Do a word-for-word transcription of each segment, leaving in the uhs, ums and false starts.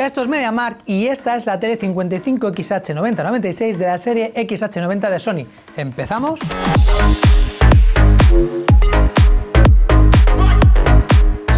Esto es MediaMarkt y esta es la tele cincuenta y cinco equis hache noventa noventa y seis de la serie equis hache noventa de Sony. ¿Empezamos?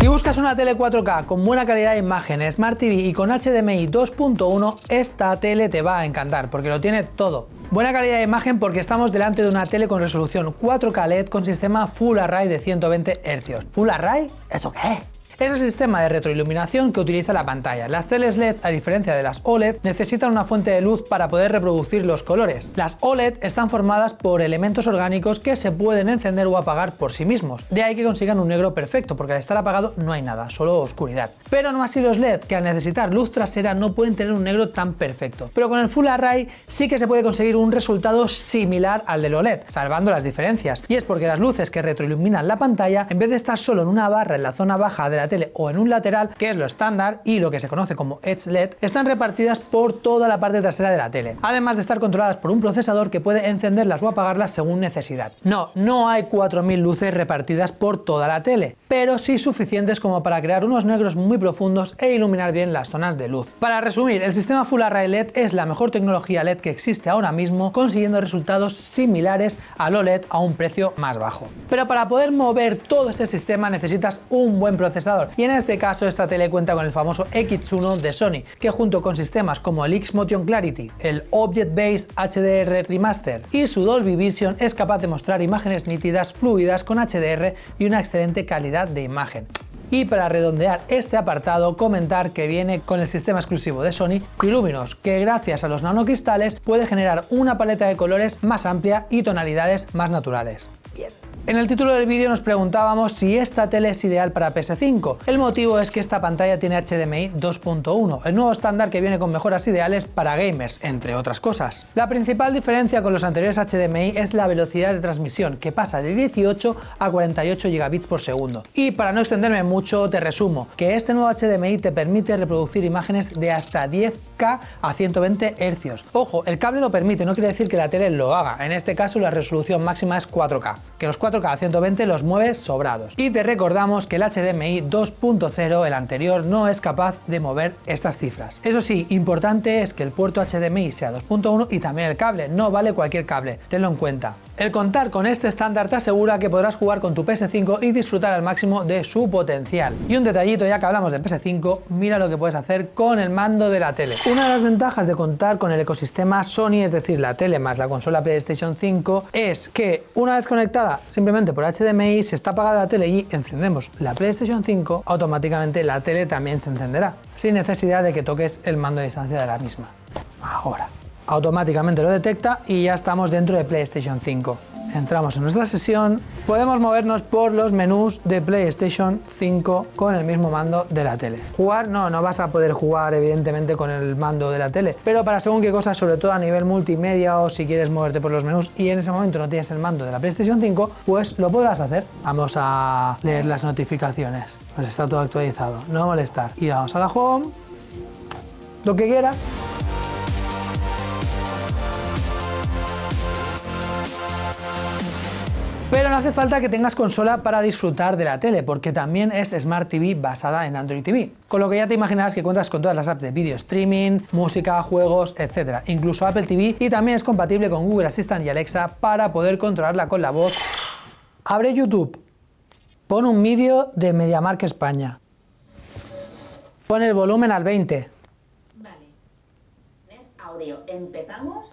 Si buscas una tele cuatro K con buena calidad de imagen, Smart T V y con H D M I dos punto uno, esta tele te va a encantar porque lo tiene todo. Buena calidad de imagen porque estamos delante de una tele con resolución cuatro K LED con sistema Full Array de ciento veinte hercios. ¿Full Array? ¿Eso qué es? Es el sistema de retroiluminación que utiliza la pantalla. Las teles LED, a diferencia de las O L E D, necesitan una fuente de luz para poder reproducir los colores. Las O L E D están formadas por elementos orgánicos que se pueden encender o apagar por sí mismos. De ahí que consigan un negro perfecto, porque al estar apagado no hay nada, solo oscuridad. Pero no así los LED, que al necesitar luz trasera no pueden tener un negro tan perfecto. Pero con el Full Array sí que se puede conseguir un resultado similar al del O L E D, salvando las diferencias. Y es porque las luces que retroiluminan la pantalla, en vez de estar solo en una barra en la zona baja de la tele o en un lateral, que es lo estándar y lo que se conoce como Edge LED, están repartidas por toda la parte trasera de la tele, además de estar controladas por un procesador que puede encenderlas o apagarlas según necesidad. No, no hay cuatro mil luces repartidas por toda la tele, pero sí suficientes como para crear unos negros muy profundos e iluminar bien las zonas de luz. Para resumir, el sistema Full Array LED es la mejor tecnología LED que existe ahora mismo, consiguiendo resultados similares al O L E D a un precio más bajo. Pero para poder mover todo este sistema necesitas un buen procesador. Y en este caso esta tele cuenta con el famoso equis uno de Sony, que junto con sistemas como el X Motion Clarity, el Object Based H D R Remaster y su Dolby Vision es capaz de mostrar imágenes nítidas, fluidas, con H D R y una excelente calidad de imagen. Y para redondear este apartado, comentar que viene con el sistema exclusivo de Sony, Triluminos, que gracias a los nanocristales puede generar una paleta de colores más amplia y tonalidades más naturales. Bien. En el título del vídeo nos preguntábamos si esta tele es ideal para P S cinco. El motivo es que esta pantalla tiene H D M I dos punto uno, el nuevo estándar que viene con mejoras ideales para gamers, entre otras cosas. La principal diferencia con los anteriores H D M I es la velocidad de transmisión, que pasa de dieciocho a cuarenta y ocho gigabits por segundo. Y para no extenderme mucho, te resumo que este nuevo H D M I te permite reproducir imágenes de hasta diez K a ciento veinte hercios. Ojo, el cable lo permite, no quiere decir que la tele lo haga. En este caso la resolución máxima es cuatro K, que los cuatro K a ciento veinte los mueve sobrados. Y te recordamos que el H D M I dos punto cero, el anterior, no es capaz de mover estas cifras. Eso sí, importante es que el puerto H D M I sea dos punto uno y también el cable, no vale cualquier cable, tenlo en cuenta. El contar con este estándar te asegura que podrás jugar con tu P S cinco y disfrutar al máximo de su potencial. Y un detallito, ya que hablamos de P S cinco, mira lo que puedes hacer con el mando de la tele. Una de las ventajas de contar con el ecosistema Sony, es decir, la tele más la consola PlayStation cinco, es que una vez conectada simplemente por H D M I, si está apagada la tele y encendemos la PlayStation cinco, automáticamente la tele también se encenderá, sin necesidad de que toques el mando de distancia de la misma. Ahora, automáticamente lo detecta y ya estamos dentro de PlayStation cinco. Entramos en nuestra sesión, podemos movernos por los menús de PlayStation cinco con el mismo mando de la tele. Jugar no, no vas a poder jugar evidentemente con el mando de la tele, pero para según qué cosas, sobre todo a nivel multimedia o si quieres moverte por los menús y en ese momento no tienes el mando de la PlayStation cinco, pues lo podrás hacer. Vamos a leer las notificaciones, pues está todo actualizado, no molestar. Y vamos a la home, lo que quieras. Pero no hace falta que tengas consola para disfrutar de la tele, porque también es Smart T V basada en Android T V, con lo que ya te imaginarás que cuentas con todas las apps de video streaming, música, juegos, etcétera, incluso Apple T V, y también es compatible con Google Assistant y Alexa para poder controlarla con la voz. Abre YouTube, pon un vídeo de MediaMarkt España, pon el volumen al veinte. Vale. ¿Ves? Audio. ¿Empezamos?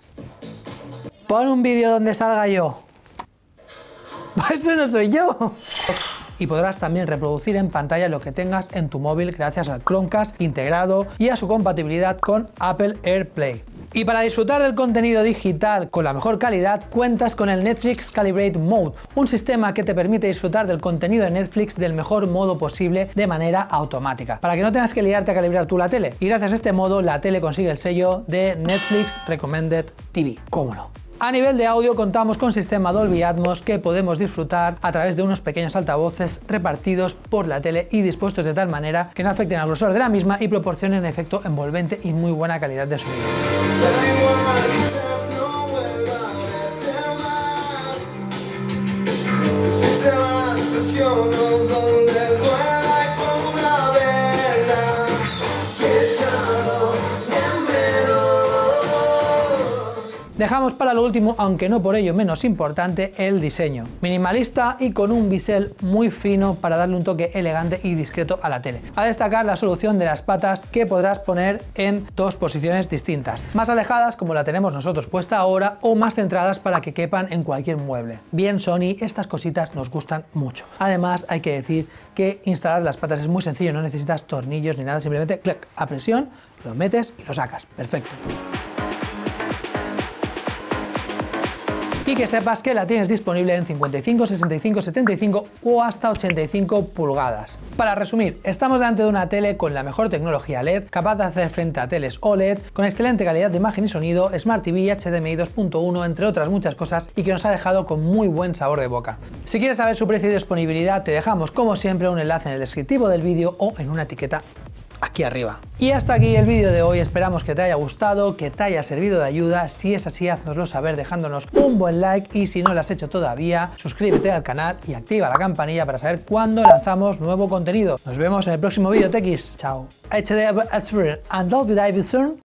Pon un vídeo donde salga yo. ¡Eso no soy yo! Y podrás también reproducir en pantalla lo que tengas en tu móvil gracias al Chromecast integrado y a su compatibilidad con Apple AirPlay. Y para disfrutar del contenido digital con la mejor calidad, cuentas con el Netflix Calibrate Mode, un sistema que te permite disfrutar del contenido de Netflix del mejor modo posible de manera automática, para que no tengas que liarte a calibrar tú la tele. Y gracias a este modo, la tele consigue el sello de Netflix Recommended T V. ¿Cómo no? A nivel de audio contamos con sistema Dolby Atmos que podemos disfrutar a través de unos pequeños altavoces repartidos por la tele y dispuestos de tal manera que no afecten al grosor de la misma y proporcionen efecto envolvente y muy buena calidad de sonido. Dejamos para lo último, aunque no por ello menos importante, el diseño. Minimalista y con un bisel muy fino para darle un toque elegante y discreto a la tele. A destacar la solución de las patas, que podrás poner en dos posiciones distintas, más alejadas como la tenemos nosotros puesta ahora o más centradas para que quepan en cualquier mueble. Bien Sony, estas cositas nos gustan mucho. Además hay que decir que instalar las patas es muy sencillo, no necesitas tornillos ni nada, simplemente clic a presión, lo metes y lo sacas. Perfecto. Y que sepas que la tienes disponible en cincuenta y cinco, sesenta y cinco, setenta y cinco o hasta ochenta y cinco pulgadas. Para resumir, estamos delante de una tele con la mejor tecnología L E D, capaz de hacer frente a teles O L E D, con excelente calidad de imagen y sonido, Smart T V, H D M I dos punto uno, entre otras muchas cosas, y que nos ha dejado con muy buen sabor de boca. Si quieres saber su precio y disponibilidad, te dejamos como siempre un enlace en el descriptivo del vídeo o en una etiqueta aquí arriba. Y hasta aquí el vídeo de hoy, esperamos que te haya gustado, que te haya servido de ayuda. Si es así, háznoslo saber dejándonos un buen like, y si no lo has hecho todavía, suscríbete al canal y activa la campanilla para saber cuándo lanzamos nuevo contenido. Nos vemos en el próximo vídeo, Tequis. Chao. H D M I and Dolby Vision.